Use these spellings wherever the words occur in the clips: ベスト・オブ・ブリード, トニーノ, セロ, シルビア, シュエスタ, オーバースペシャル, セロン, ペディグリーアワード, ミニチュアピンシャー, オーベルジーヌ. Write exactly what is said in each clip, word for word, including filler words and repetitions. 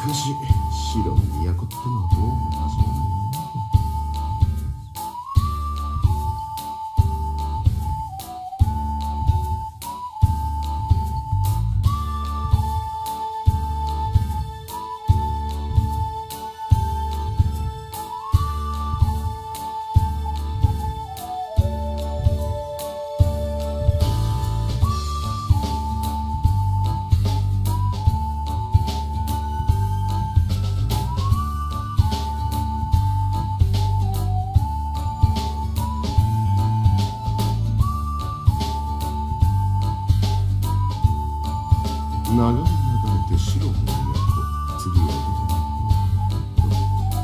かし白の都ってのはどうも謎だね。流れ流れて白の都、次はどこだ。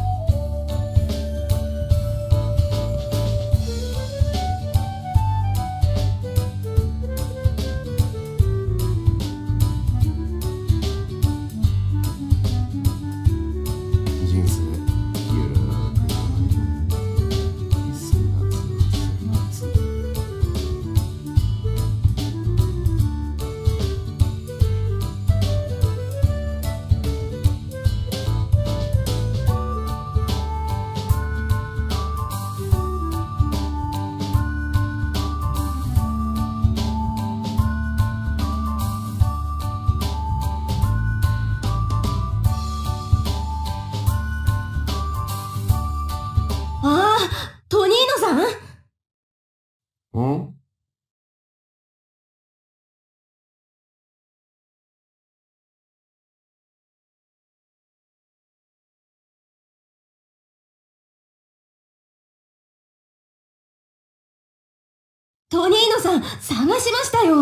トニーノさん、探しましたよ。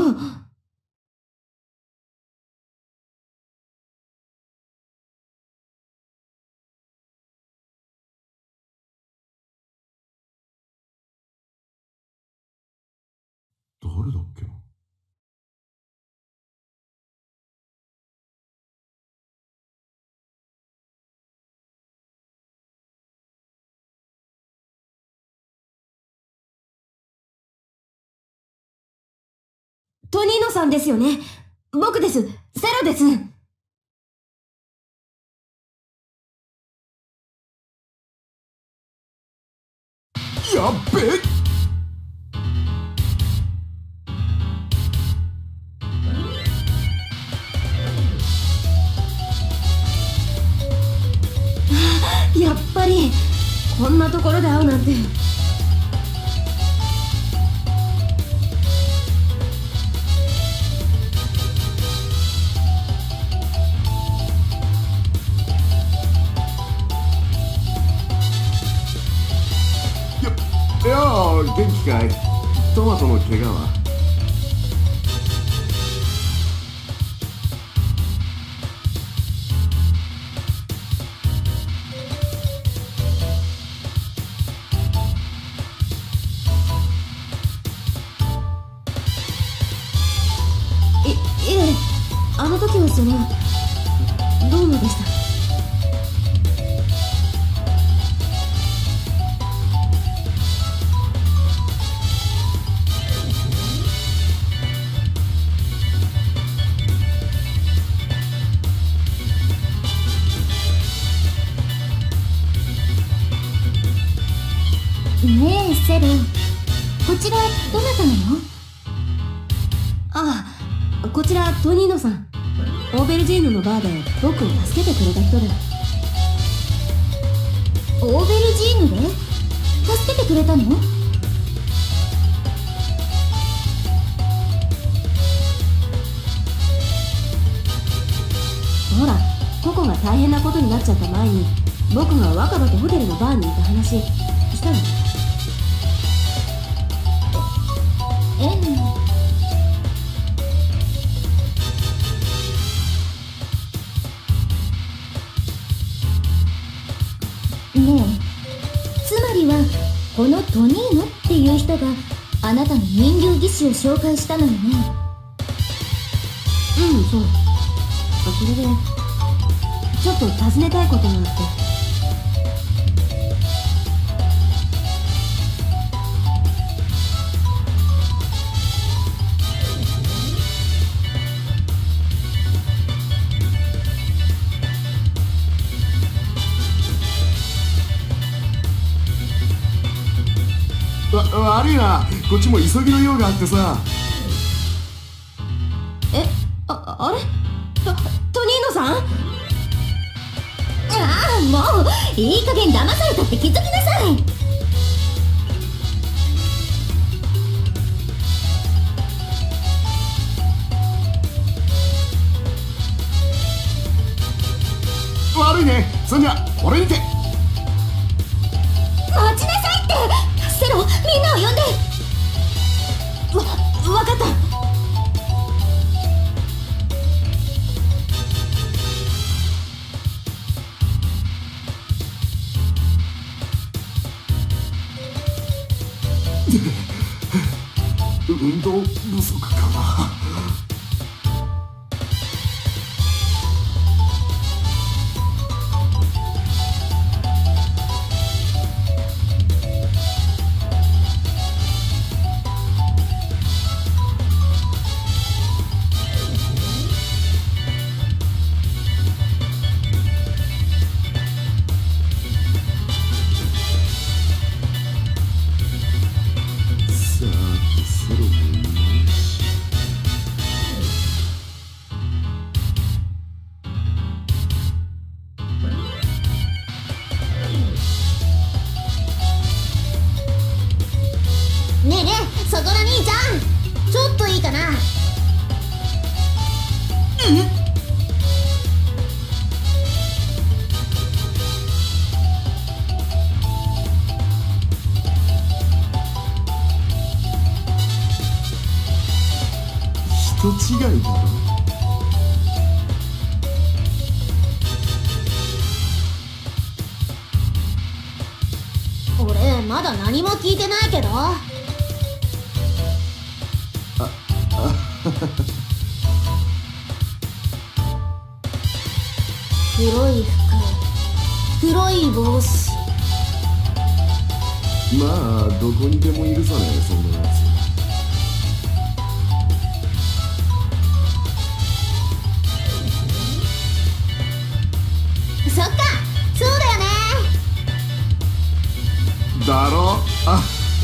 誰だっけな。トニーノさんですよね。僕です。セロです。やっべえ。やっぱりこんなところで会うなんて。元気かい？トマトの怪我は？い、いえ、あの時はそのどうもでした。ねえセロ、こちらどなたなの？ああ、こちらトニーノさん。オーベルジーヌのバーで僕を助けてくれた人だ。オーベルジーヌで助けてくれたの？ほら、ココが大変なことになっちゃった前に僕が若葉とホテルのバーにいた話したの。このトニーノっていう人があなたの人形技師を紹介したのよね。うん、そう。それでちょっと尋ねたいことがあって。悪いな、こっちも急ぎの用があってさ。え、あ、あれト、トニーノさん。ああ、もういい加減騙されたって気づきなさい。悪いね、そんじゃこれにて。待ちなさいって、セロ、みんなを呼んで。わ、わかった。運動不足かな。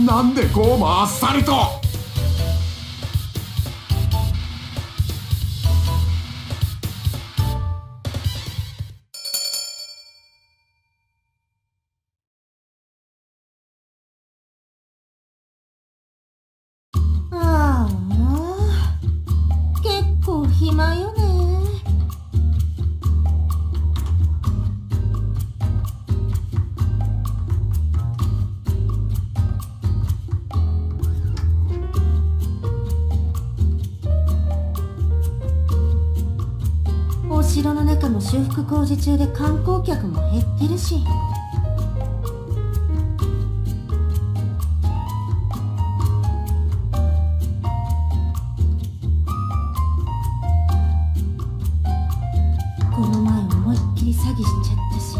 なんでこうまあっさりと。ああ、結構暇よね。も修復工事中で観光客も減ってるし。この前思いっきり詐欺しちゃったし。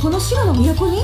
この白の都に？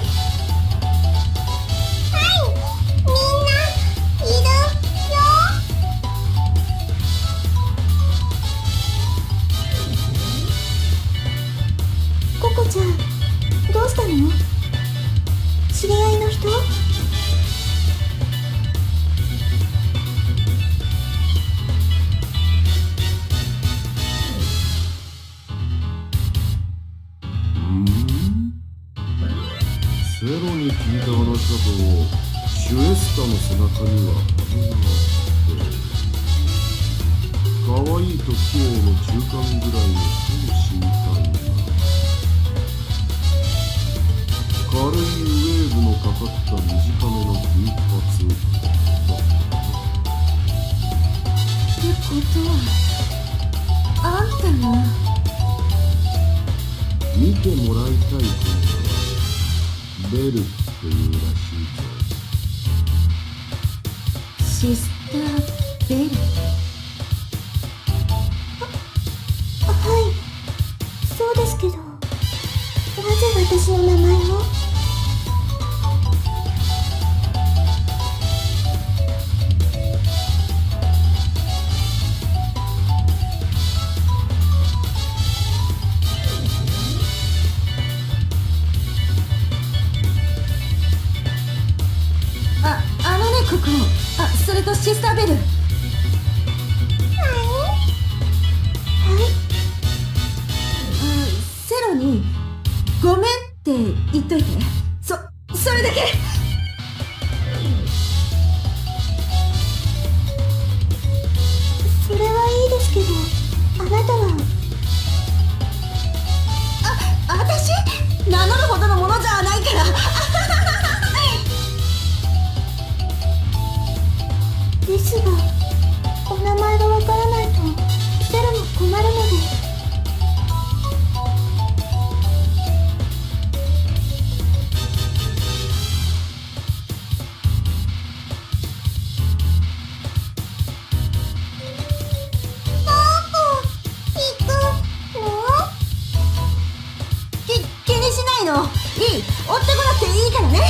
いい、追ってこなくていいからね。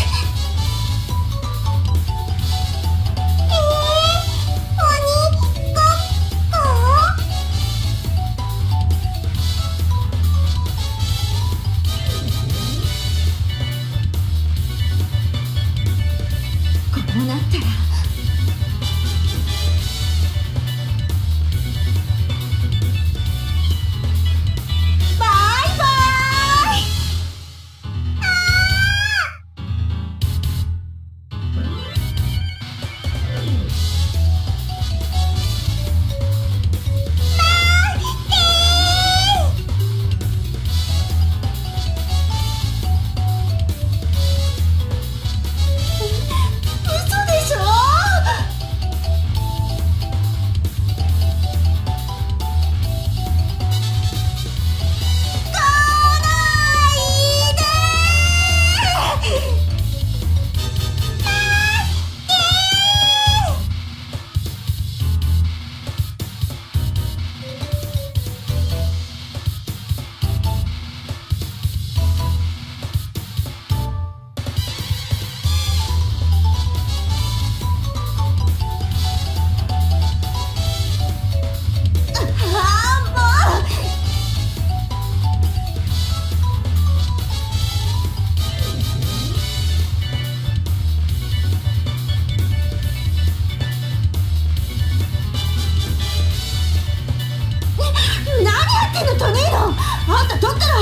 っきのトニーノ、あんた取ったら。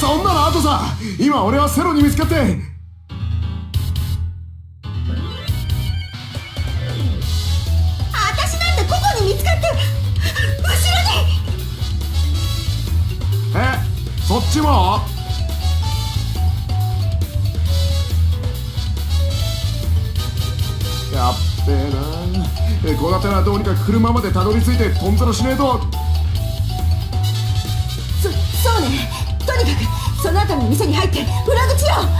そんなの後さ。今俺はセロに見つかって。私なんてここに見つかって。後ろに。え、そっちも？やっべえな。え、こだてらどうにか車までたどり着いてとんざらしねえと。そ、そうね。とにかくその後の店に入って裏口よ。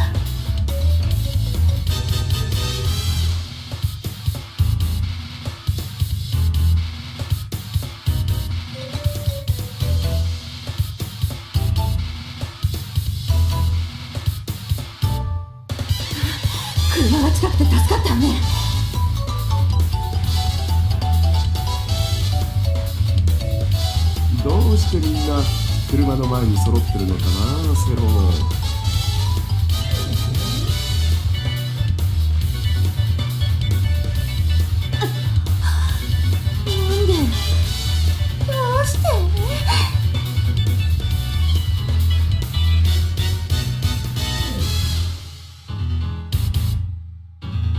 車が近くて助かったわね。どうしてみんな車の前に揃ってるのかな、セロ。なんで、どうして。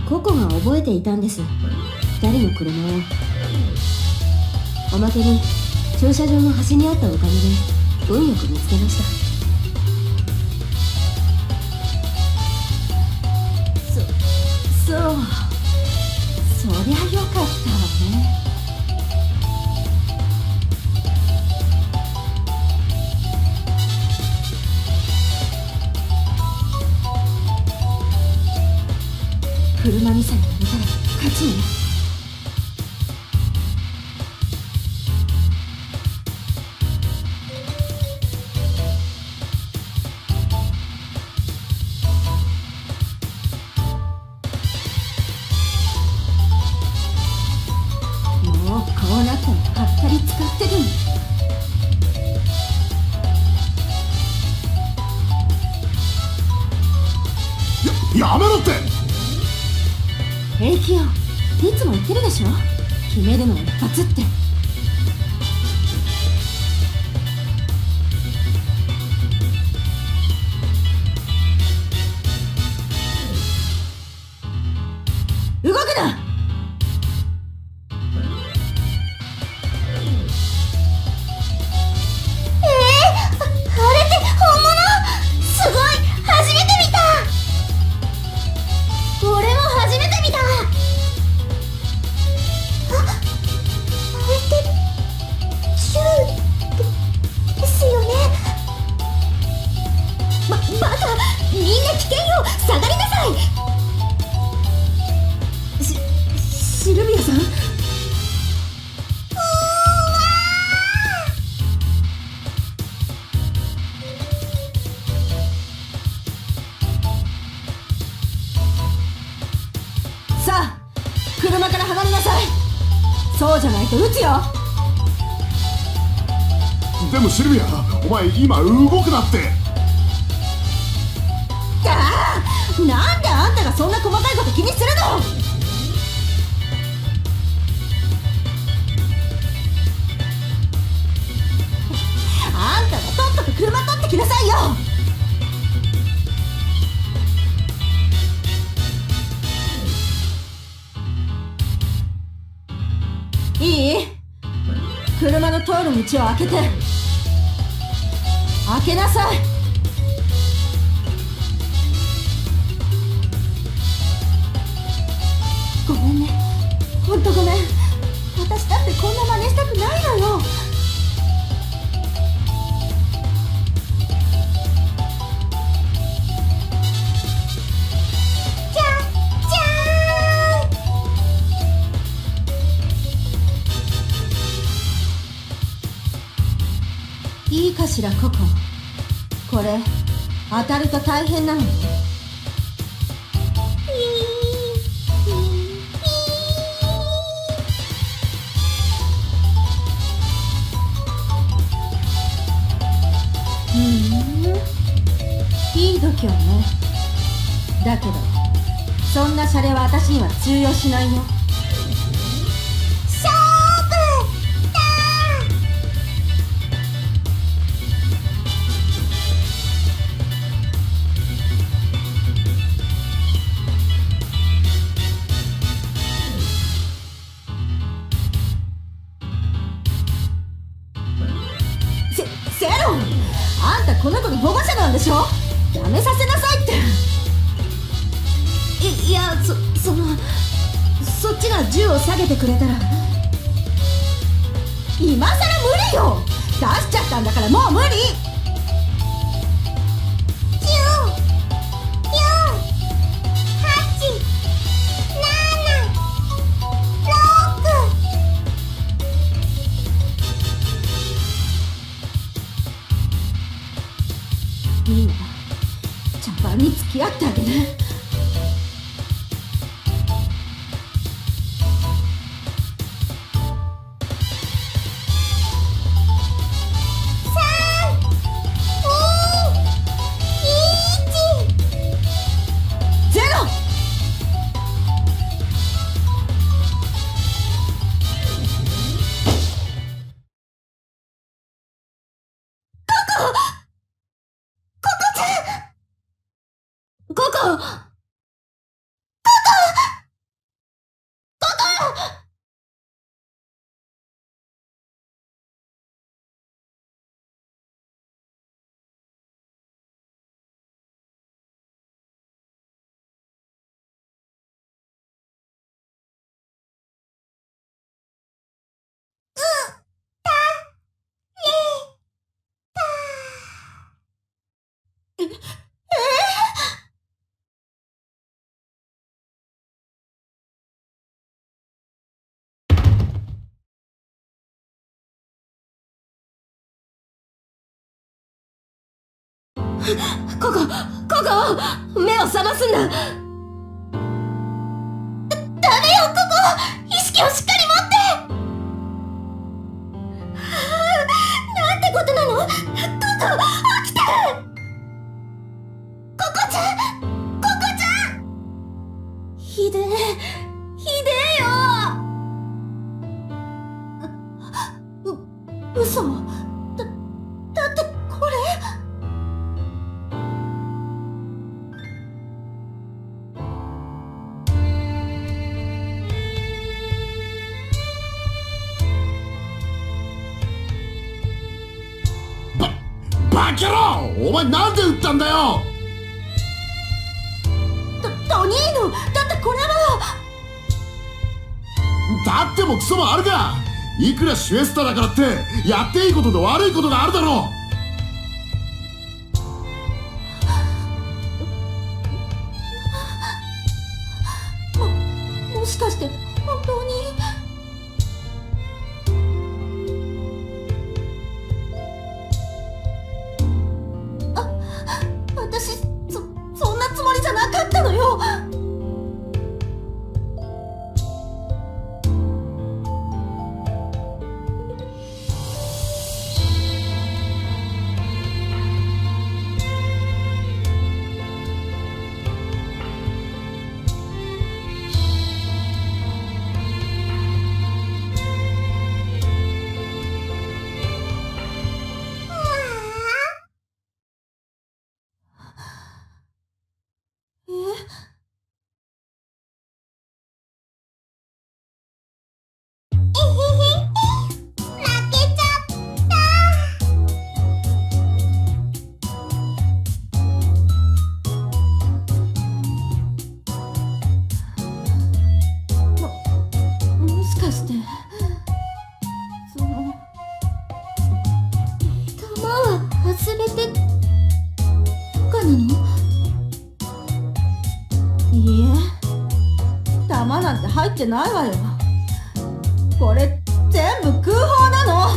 ココが覚えていたんです、ふたりの車を。おまけに駐車場の端にあったおかげで運よく見つけました。そ、そうそりゃよかったわね。車にさえ乗れたら勝ちね。やめろって。平気よ、いつも言ってるでしょ、決めるのは一発って。動くな。車から離れなさい。そうじゃないと撃つよ。でもシルビア、お前今動くなって。だー、なんであんたがそんな細かいこと気にするの。あんたがとっとと車取ってきなさいよ。いい？車の通る道を開けて。開けなさい。ごめんね、ほんとごめん。私だってこんな真似したくないのよ。いいかしら、ココ。これ当たると大変なの。うん、いい度胸ね。だけどそんなシャレは私には通用しないよ。勝負だー。この子の保護者なんでしょ。やめさせなさいって。いいやそそのそっちが銃を下げてくれたら今さら無理よ。出しちゃったんだからもう無理。みんな茶番に付き合ってあげる。ここ、ここ、目を覚ますんだ。だ、ダメよ、ここ、意識をしっかり持って。なんてことなの、ここ、起きてる。ここちゃん、ここちゃん。ひでえ、ひでえよ。う、嘘。だ、だってこれ。バカ野郎！お前なんで撃ったんだよ！ト、トニーノ！だってこれは！だってもクソもあるか！いくらシュエスタだからってやっていいことと悪いことがあるだろう！も、もしかして本当に…入ってないわよ。これ全部空砲なの。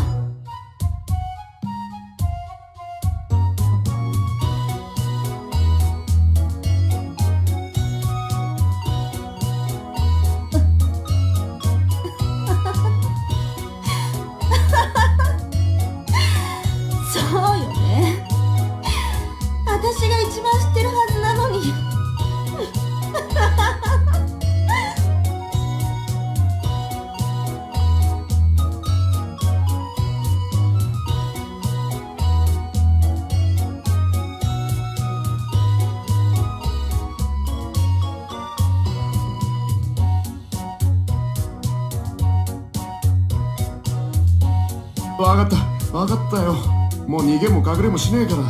そうよね。私が一番知ってるはずなのに。分かった分かったよ。もう逃げも隠れもしねえから。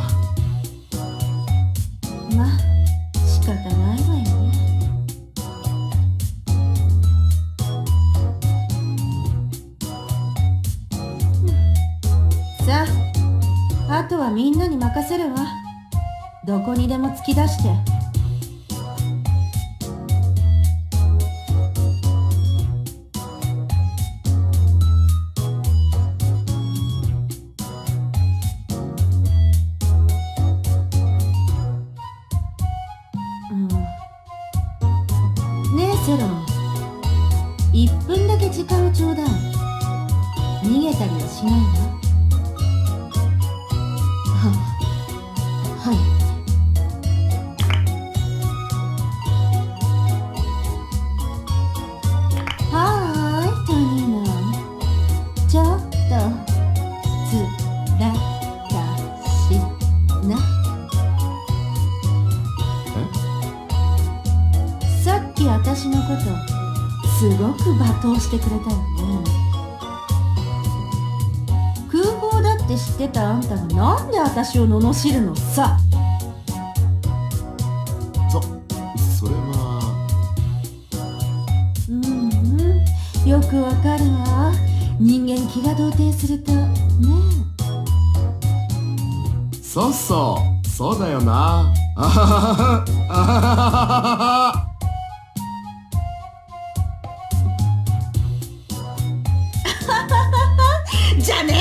はみんなに任せるわ。どこにでも突き出して。うん、ねえセロン、いっぷんだけ時間をちょうだい。逃げたりはしないわ。すごく罵倒してくれたよね。空砲だって知ってたあんたがなんで私を罵るのさ。そそれはうんうんよくわかるわ。人間気が動転するとね。そうそうそうだよな。あはははあはははは。じゃね